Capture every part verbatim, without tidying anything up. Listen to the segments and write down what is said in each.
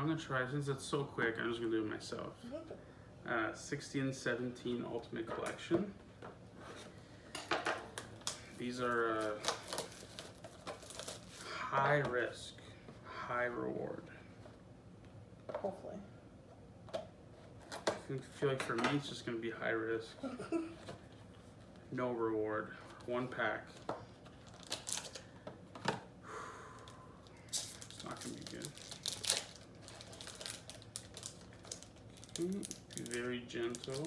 I'm gonna try, since it's so quick, I'm just gonna do it myself. Uh, sixteen seventeen Ultimate Collection. These are uh, high risk, high reward. Hopefully. I feel like for me, it's just gonna be high risk. No reward. One pack. It's not gonna be good. Be very gentle.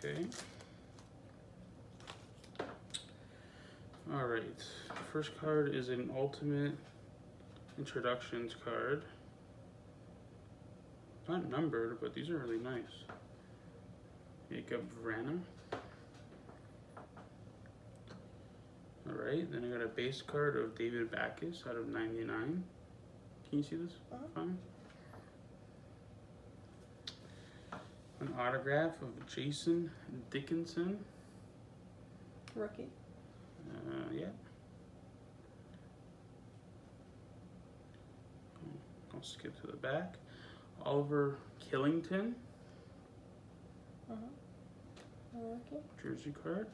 Okay. All right. First card is an Ultimate Introductions card. Not numbered, but these are really nice. Jacob Ranham. Alright, then I got a base card of David Backus out of ninety-nine. Can you see this? Uh-huh. Fine. An autograph of Jason Dickinson. Rookie. Uh, yeah. I'll skip to the back. Oliver Killington. Uh-huh. Rookie. Jersey card.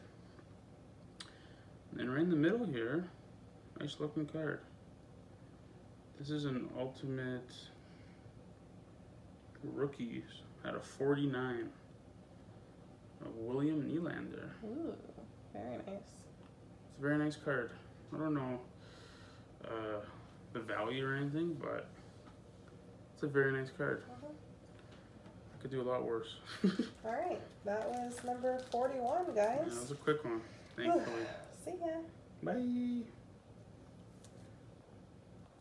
And right in the middle here, nice looking card. This is an Ultimate Rookies out of forty-nine of William Nylander. Ooh, very nice. It's a very nice card. I don't know uh, the value or anything, but it's a very nice card. Uh-huh. I could do a lot worse. All right, that was number forty-one, guys. Yeah, that was a quick one, thankfully. Ooh. See ya. Bye.